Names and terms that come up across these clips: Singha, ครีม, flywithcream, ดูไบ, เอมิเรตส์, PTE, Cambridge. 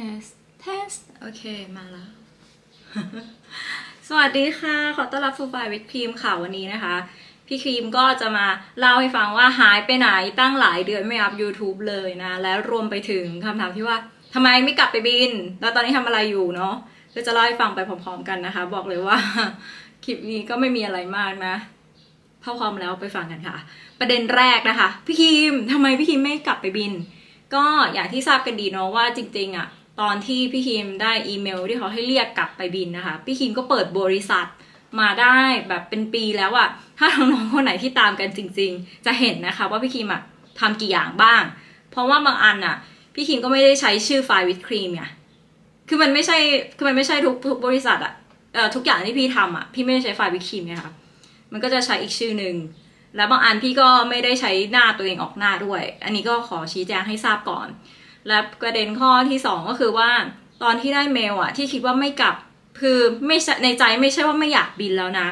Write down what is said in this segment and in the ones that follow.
test test โอเคมาแล้ว สวัสดีค่ะขอต้อนรับสู่ flywithcream ค่ะวันนี้นะคะพี่ครีมก็จะมาเล่าให้ฟังว่าหายไปไหนตั้งหลายเดือนไม่อัพ YouTube เลยนะและรวมไปถึงคำถามที่ว่าทำไมไม่กลับไปบินแล้วตอนนี้ทำอะไรอยู่เนาะก็จะเล่าให้ฟังไปพร้อมๆกันนะคะบอกเลยว่าคลิปนี้ก็ไม่มีอะไรมากนะพร้อมแล้วไปฟังกันค่ะประเด็นแรกนะคะพี่ครีมทำไมพี่ครีมไม่กลับไปบินก็อย่างที่ทราบกันดีเนาะว่าจริงๆอะตอนที่พี่ครีมได้อีเมลที่เขาให้เรียกกลับไปบินนะคะพี่ครีมก็เปิดบริษัทมาได้แบบเป็นปีแล้วอะถ้าน้องๆคนไหนที่ตามกันจริงๆจะเห็นนะคะว่าพี่ครีมอะทำกี่อย่างบ้างเพราะว่าบางอันอะพี่ครีมก็ไม่ได้ใช้ชื่อ flywithcream ไงคือมันไม่ใช่ทุกบริษัทอะทุกอย่างที่พี่ทำอะพี่ไม่ได้ใช้ flywithcream ไงคะมันก็จะใช้อีกชื่อหนึ่งแล้วบางอันพี่ก็ไม่ได้ใช้หน้าตัวเองออกหน้าด้วยอันนี้ก็ขอชี้แจงให้ทราบก่อนและประเด็นข้อที่2ก็คือว่าตอนที่ได้เมลอะที่คิดว่าไม่กลับคือไม่ในใจไม่ใช่ว่าไม่อยากบินแล้วนะ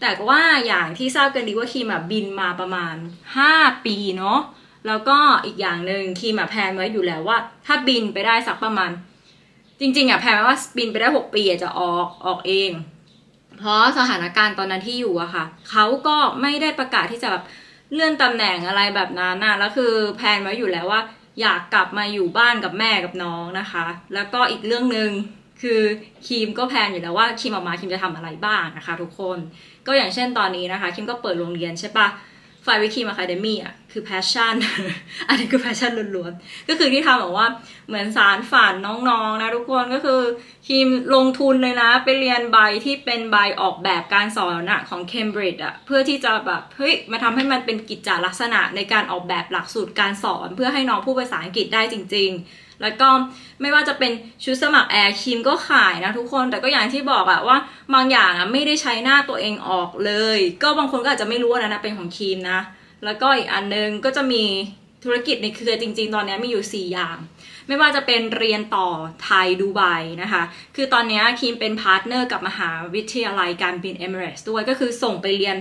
แต่ว่าอย่างที่ทราบกันดีว่าครีมอะบินมาประมาณ5ปีเนาะแล้วก็อีกอย่างหนึ่งครีมอะแพลนไว้อยู่แล้วว่าถ้าบินไปได้สักประมาณจริงๆอะแพลนไว้ว่าบินไปได้6ปีจะออกเองเพราะสถานการณ์ตอนนั้นที่อยู่อะค่ะเขาก็ไม่ได้ประกาศที่จะแบบเลื่อนตำแหน่งอะไรแบบนั้นนะแล้วคือแพลนไว้อยู่แล้วว่าอยากกลับมาอยู่บ้านกับแม่กับน้องนะคะแล้วก็อีกเรื่องหนึ่งคือครีมก็แพลนอยู่แล้วว่าครีมออกมาครีมจะทำอะไรบ้างนะคะทุกคนก็อย่างเช่นตอนนี้นะคะครีมก็เปิดโรงเรียนใช่ปะflywithcream academy อะคือแพชชั่น อันนี้คือแพชชั่นล้วนๆก็คือที่ทำบอกว่าเหมือนสารฝันน้องๆนะทุกคนก็คือครีมลงทุนเลยนะไปเรียนใบที่เป็นใบออกแบบการสอนอะของ Cambridge อะเพื่อที่จะแบบเฮ้ยมาทำให้มันเป็นกิจลักษณะในการออกแบบหลักสูตรการสอนเพื่อให้น้องพูดภาษาอังกฤษได้จริงๆแล้วก็ไม่ว่าจะเป็นชุดสมัครแอร์ครีมก็ขายนะทุกคนแต่ก็อย่างที่บอกอะว่าบางอย่างอะไม่ได้ใช้หน้าตัวเองออกเลยก็บางคนก็อาจจะไม่รู้นะเป็นของครีมนะแล้วก็อีกอันนึงก็จะมีธุรกิจในเครือจริงๆตอนนี้มีอยู่4อย่างไม่ว่าจะเป็นเรียนต่อไทยดูไบนะคะคือตอนนี้ครีมเป็นพาร์ทเนอร์กับมหาวิทยาลัยการบินเอมิเรตส์ด้วยก็คือส่งไปเรียน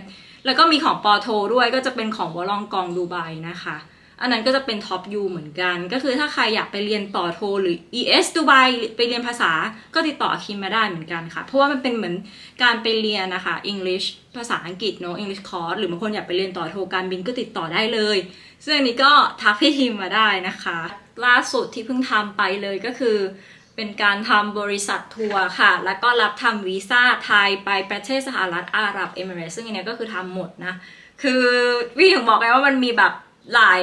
แล้วก็มีของปอโทด้วยก็จะเป็นของวอลลองกองดูไบนะคะอันนั้นก็จะเป็นท็อปยูเหมือนกันก็คือถ้าใครอยากไปเรียนต่อโทหรือ ES ดูไบไปเรียนภาษาก็ติดต่อครีมมาได้เหมือนกันค่ะเพราะว่ามันเป็นเหมือนการไปเรียนนะคะ English ภาษาอังกฤษเนาะ English course หรือบางคนอยากไปเรียนต่อโทการบินก็ติดต่อได้เลยซึ่งอันนี้ก็ทักพี่ครีมมาได้นะคะล่าสุดที่เพิ่งทำไปเลยก็คือเป็นการทำบริษัททัวร์ค่ะแล้วก็รับทำวีซ่าไทยไปประเทศสหรัฐอาหรับเอมิเรตส์ซึ่งอันนี้ก็คือทำหมดนะคือพี่ถึงบอกไงว่ามันมีแบบหลาย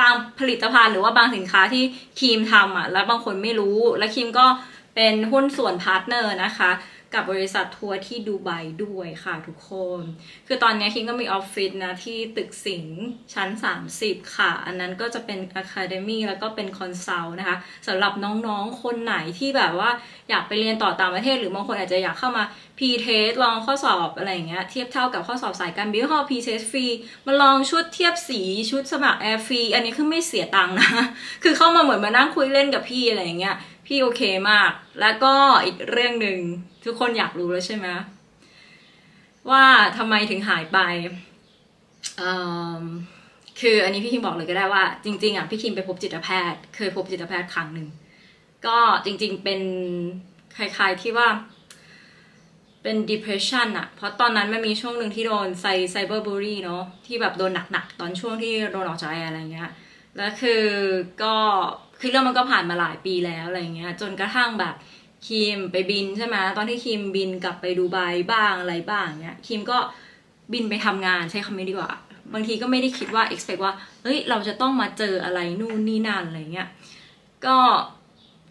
บางผลิตภัณฑ์หรือว่าบางสินค้าที่ครีมทำอ่ะแล้วบางคนไม่รู้และครีมก็เป็นหุ้นส่วนพาร์ทเนอร์นะคะกับบริษัททัวร์ที่ดูไบด้วยค่ะทุกคนคือตอนนี้ครีมก็มีออฟฟิศนะที่ตึกสิงห์ชั้น30ค่ะอันนั้นก็จะเป็นอะคาเดมี่แล้วก็เป็นคอนซัลท์นะคะสำหรับน้องๆคนไหนที่แบบว่าอยากไปเรียนต่อต่างประเทศหรือบางคนอาจจะอยากเข้ามาพีเทสลองข้อสอบอะไรอย่างเงี้ยเทียบเท่ากับข้อสอบสายการบินข้อพีเทสฟรีมาลองชุดเทียบสีชุดสมัครแอร์ฟรีอันนี้คือไม่เสียตังค์นะคือเข้ามาเหมือนมานั่งคุยเล่นกับพี่อะไรอย่างเงี้ยพี่โอเคมากแล้วก็อีกเรื่องหนึ่งทุกคนอยากรู้แล้วใช่ไหมว่าทำไมถึงหายไปคืออันนี้พี่คิมบอกเลยก็ได้ว่าจริงๆอ่ะพี่คิมไปพบจิตแพทย์เคยพบจิตแพทย์ครั้งหนึ่งก็จริงๆเป็นคล้ายๆที่ว่าเป็น depression อ่ะเพราะตอนนั้นมันมีช่วงหนึ่งที่โดนไซเบอร์บูลลี่เนาะที่แบบโดนหนักๆตอนช่วงที่โดนออกจากแอร์อะไรเงี้ยแล้วคือก็คือเรื่องมันก็ผ่านมาหลายปีแล้วอะไรเงี้ยจนกระทั่งแบบครีมไปบินใช่ไหมตอนที่ครีมบินกลับไปดูไบบ้างอะไรบ้างเนี้ยครีมก็บินไปทำงานใช้คำนี้ดีกว่าบางทีก็ไม่ได้คิดว่า expect ว่าเฮ้ยเราจะต้องมาเจออะไรนู่นนี่นั่นอะไรเงี้ยก็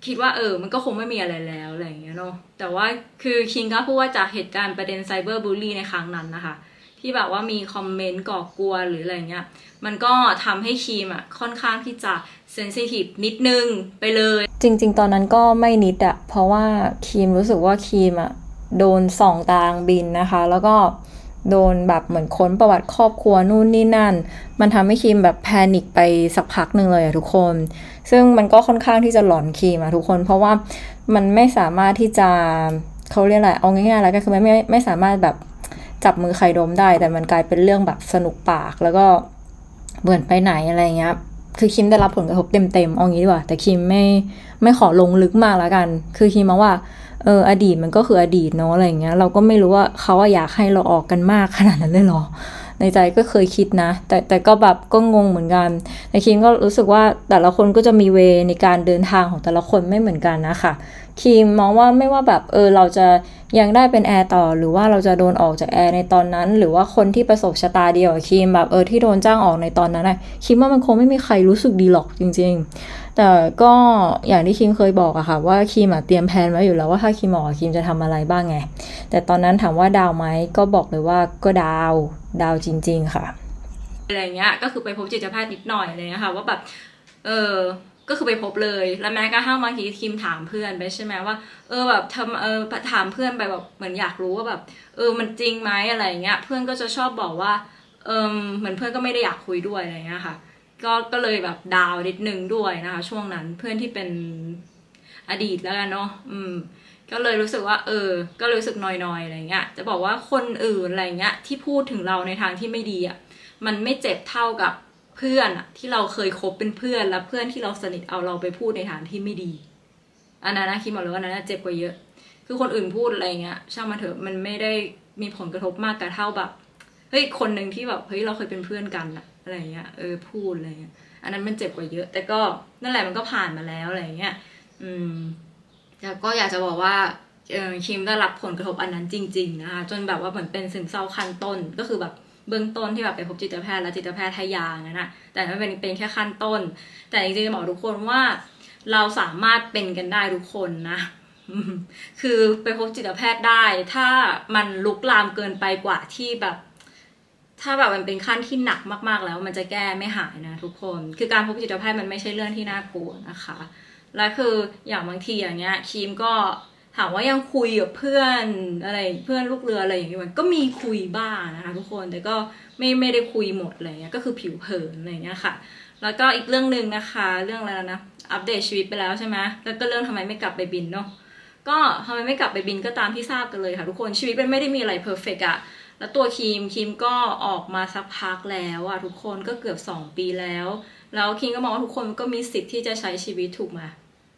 คิดว่ามันก็คงไม่มีอะไรแล้วอะไรเงี้ยเนาะแต่ว่าคือครีมก็พูดว่าจากเหตุการณ์ประเด็นไซเบอร์บูลลี่ในครั้งนั้นนะคะที่แบบว่ามีคอมเมนต์ก่อกวนหรืออะไรเงี้ยมันก็ทำให้ครีมอ่ะค่อนข้างที่จะเซนซิทีฟนิดนึงไปเลยจริงๆตอนนั้นก็ไม่นิดอะเพราะว่าครีมรู้สึกว่าครีมอ่ะโดนส่องตารางบินนะคะแล้วก็โดนแบบเหมือนค้นประวัติครอบครัวนู่นนี่นั่นมันทำให้ครีมแบบแพนิคไปสักพักหนึ่งเลยอะทุกคนซึ่งมันก็ค่อนข้างที่จะหลอนครีมอะทุกคนเพราะว่ามันไม่สามารถที่จะเขาเรียกอะไรเอาง่ายๆแล้วก็คือไม่สามารถแบบจับมือใครดมได้แต่มันกลายเป็นเรื่องแบบสนุกปากแล้วก็เหมือนไปไหนอะไรเงี้ย คือคิมได้รับผลกระทบเต็มๆเอางี้ดีกว่าแต่คิมไม่ขอลงลึกมากละกันคือคิมมองว่าอดีตมันก็คืออดีตเนาะอะไรอย่างเงี้ยเราก็ไม่รู้ว่าเขาอยากให้เราออกกันมากขนาดนั้นเลยหรอในใจก็เคยคิดนะแต่ก็แบบก็งงเหมือนกันแต่คิมก็รู้สึกว่าแต่ละคนก็จะมีเวในการเดินทางของแต่ละคนไม่เหมือนกันนะคะคิมมองว่าไม่ว่าแบบเราจะยังได้เป็นแอร์ต่อหรือว่าเราจะโดนออกจากแอร์ในตอนนั้นหรือว่าคนที่ประสบชะตาเดียวกับคิมแบบที่โดนจ้างออกในตอนนั้นนะคิมว่ามันคงไม่มีใครรู้สึกดีหรอกจริงๆแต่ก็อย่างที่คิมเคยบอกอะค่ะว่าคิมเตรียมแผนไว้อยู่แล้วว่าถ้าคิมออกคิมจะทำอะไรบ้างไงแต่ตอนนั้นถามว่าดาวไหมก็บอกเลยว่าก็ดาวจริงๆค่ะอะไรเงี้ยก็คือไปพบจิตแพทย์นิดหน่อยเลยนะคะว่าแบบก็คือไปพบเลยแล้วแม้กระทั่งบางทีคิมถามเพื่อนไปใช่ไหมว่าแบบถามเพื่อนไปแบบเหมือนอยากรู้ว่าแบบมันจริงไหมอะไรเงี้ยเพื่อนก็จะชอบบอกว่าเหมือนเพื่อนก็ไม่ได้อยากคุยด้วยอะไรเงี้ยค่ะก็เลยแบบดาวนิดนึงด้วยนะคะช่วงนั้นเพื่อนที่เป็นอดีตแล้วกันเนาะก็เลยรู้สึกว่าก็รู้สึกนอยๆอะไรเงี้ยจะบอกว่าคนอื่นอะไรเงี้ยที่พูดถึงเราในทางที่ไม่ดีอ่ะมันไม่เจ็บเท่ากับเพื่อนที่เราเคยคบเป็นเพื่อนและเพื่อนที่เราสนิทเอาเราไปพูดในทางที่ไม่ดีอันนั้นนะคิดหมดเลยว่าอันนั้นเจ็บกว่าเยอะคือคนอื่นพูดอะไรเงี้ยช่างมันเถอะมันไม่ได้มีผลกระทบมากกว่าเท่าแบบเฮ้ยคนหนึ่งที่แบบเฮ้ยเราเคยเป็นเพื่อนกันอะไรเงี้ยพูดอะไรเงี้ยอันนั้นมันเจ็บกว่าเยอะแต่ก็นั่นแหละมันก็ผ่านมาแล้วอะไรเงี้ยแล้วก็อยากจะบอกว่าคิมได้รับผลกระทบอันนั้นจริงๆนะคะจนแบบว่าเหมือนเป็นซึมเศร้าขั้นต้นก็คือแบบเบื้องต้นที่แบบไปพบจิตแพทย์และจิตแพทย์ให้ยานั่นนะแต่มันเป็นแค่ขั้นต้นแต่จริงๆจะบอกทุกคนว่าเราสามารถเป็นกันได้ทุกคนนะคือไปพบจิตแพทย์ได้ถ้ามันลุกลามเกินไปกว่าที่แบบถ้าแบบมันเป็นขั้นที่หนักมากๆแล้วมันจะแก้ไม่หายนะทุกคนคือการพบจิตแพทย์มันไม่ใช่เรื่องที่น่ากลัวนะคะและคืออย่างบางทีอย่างเงี้ยคิมก็ถามว่ายังคุยกับเพื่อนอะไรเพื่อนลูกเรืออะไรอย่างเงี้ยมันก็มีคุยบ้างนะคะทุกคนแต่ก็ไม่ได้คุยหมดอะไรเงี้ยก็คือผิวเผินอะไรเงี้ยค่ะแล้วก็อีกเรื่องหนึ่งนะคะเรื่องอะไรนะอัปเดตชีวิตไปแล้วใช่ไหมแล้วก็เรื่องทำไมไม่กลับไปบินเนาะก็ทำไมไม่กลับไปบินก็ตามที่ทราบกันเลยค่ะทุกคนชีวิตมันไม่ได้มีอะไรเพอร์เฟกต์อะแล้วตัวคิมก็ออกมาสักพักแล้วอะทุกคนก็เกือบ2ปีแล้วคิมก็มองว่าทุกคนก็มีสิทธิ์ที่จะใช้ชีวิตถูกไหม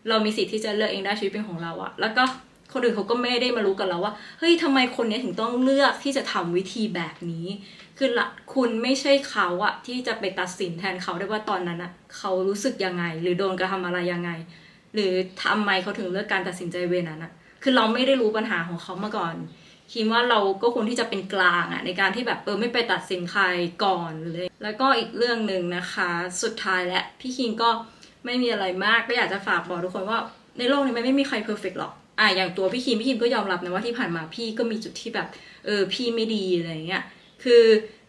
เรามีสิทธิ์ที่จะเลือกเองได้ชีวิตเป็นของเราอะแล้วก็คนอื่นเขาก็ไม่ได้มารู้กันแล้วว่าเฮ้ยทำไมคนนี้ถึงต้องเลือกที่จะทำวิธีแบบนี้คือละคุณไม่ใช่เขาอะที่จะไปตัดสินแทนเขาได้ว่าตอนนั้นอะเขารู้สึกยังไงหรือโดนกระทำอะไรยังไงหรือทำไมเขาถึงเลือกการตัดสินใจเวนั้นอะคือเราไม่ได้รู้ปัญหาของเขามาก่อนคิดว่าเราก็ควรที่จะเป็นกลางอะในการที่แบบไม่ไปตัดสินใครก่อนเลยแล้วก็อีกเรื่องหนึ่งนะคะสุดท้ายและพี่คิงก็ไม่มีอะไรมากก็อยากจะฝากบอกทุกคนว่าในโลกนี้มันไม่มีใครเพอร์เฟกต์หรอกอย่างตัวพี่คิมก็ยอมรับนะว่าที่ผ่านมาพี่ก็มีจุดที่แบบพี่ไม่ดีอะไรเงี้ยคือ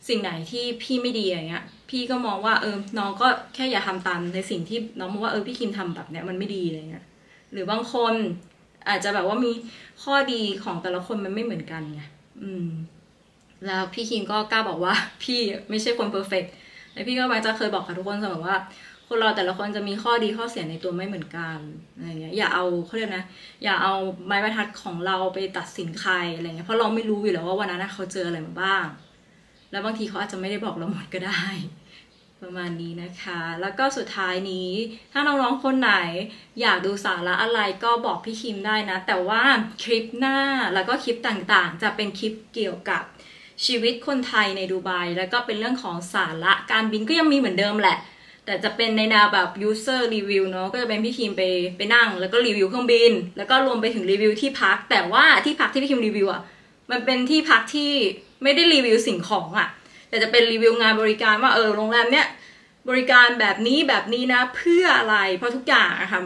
สิ่งไหนที่พี่ไม่ดีอะไรเงี้ยพี่ก็มองว่าน้องก็แค่อย่าทำตามในสิ่งที่น้องมองว่าพี่คิมทำแบบเนี้ยมันไม่ดีอะไรเงี้ยหรือบางคนอาจจะแบบว่ามีข้อดีของแต่ละคนมันไม่เหมือนกันไงแล้วพี่คิมก็กล้าบอกว่าพี่ไม่ใช่คนเพอร์เฟกต์แต่พี่ก็มักจะเคยบอกกับทุกคนเสมอว่าคนเราแต่ละคนจะมีข้อดีข้อเสียในตัวไม่เหมือนกันอะไรเงี้ยอย่าเอาเขาเรียกนะอย่าเอาไม้บรรทัดของเราไปตัดสินใครอะไรเงี้ยเพราะเราไม่รู้อยู่แล้วว่าวันนั้นเขาเจออะไรมาบ้างแล้วบางทีเขาอาจจะไม่ได้บอกเราหมดก็ได้ประมาณนี้นะคะแล้วก็สุดท้ายนี้ถ้าน้องๆคนไหนอยากดูสาระอะไรก็บอกพี่คิมได้นะแต่ว่าคลิปหน้าแล้วก็คลิปต่างๆจะเป็นคลิปเกี่ยวกับชีวิตคนไทยในดูไบแล้วก็เป็นเรื่องของสาระการบินก็ยังมีเหมือนเดิมแหละแต่จะเป็นในแนวแบบ user review เนาะก็จะเป็นพี่คิมไปนั่งแล้วก็รีวิวเครื่องบินแล้วก็รวมไปถึงรีวิวที่พักแต่ว่าที่พักที่พี่คิมรีวิวอ่ะมันเป็นที่พักที่ไม่ได้รีวิวสิ่งของอ่ะแต่จะเป็นรีวิวงานบริการว่าโรงแรมเนี้ยบริการแบบนี้นะเพื่ออะไรเพราะทุกอย่างอะค่ะ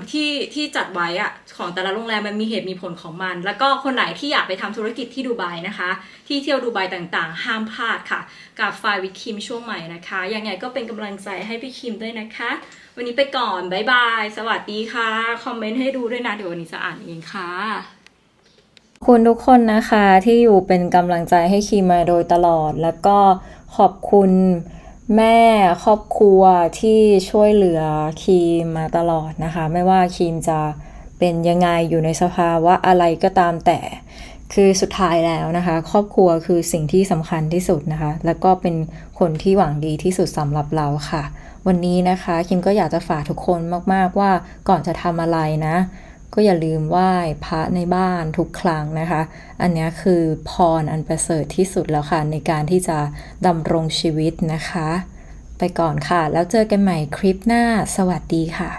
ที่จัดไว้อะของแต่ละโรงแรมมันมีเหตุมีผลของมันแล้วก็คนไหนที่อยากไปทำธุรกิจที่ดูไบนะคะที่เที่ยวดูไบต่างๆห้ามพลาดค่ะกับFly with Creamช่วงใหม่นะคะยังไงก็เป็นกำลังใจให้พี่คิมด้วยนะคะวันนี้ไปก่อนบ๊ายบายสวัสดีค่ะคอมเมนต์ให้ดูด้วยนะเดี๋ยววันนี้จะอ่านเองค่ะคุณทุกคนนะคะที่อยู่เป็นกำลังใจให้คิมมาโดยตลอดแล้วก็ขอบคุณแม่ครอบครัวที่ช่วยเหลือครีมมาตลอดนะคะไม่ว่าครีมจะเป็นยังไงอยู่ในสภาวะอะไรก็ตามแต่คือสุดท้ายแล้วนะคะครอบครัวคือสิ่งที่สำคัญที่สุดนะคะแล้วก็เป็นคนที่หวังดีที่สุดสำหรับเราค่ะ วันนี้นะคะคิมก็อยากจะฝากทุกคนมากๆว่าก่อนจะทำอะไรนะก็อย่าลืมไหว้พระในบ้านทุกครั้งนะคะอันนี้คือพรอันประเสริฐที่สุดแล้วค่ะในการที่จะดำรงชีวิตนะคะไปก่อนค่ะแล้วเจอกันใหม่คลิปหน้าสวัสดีค่ะ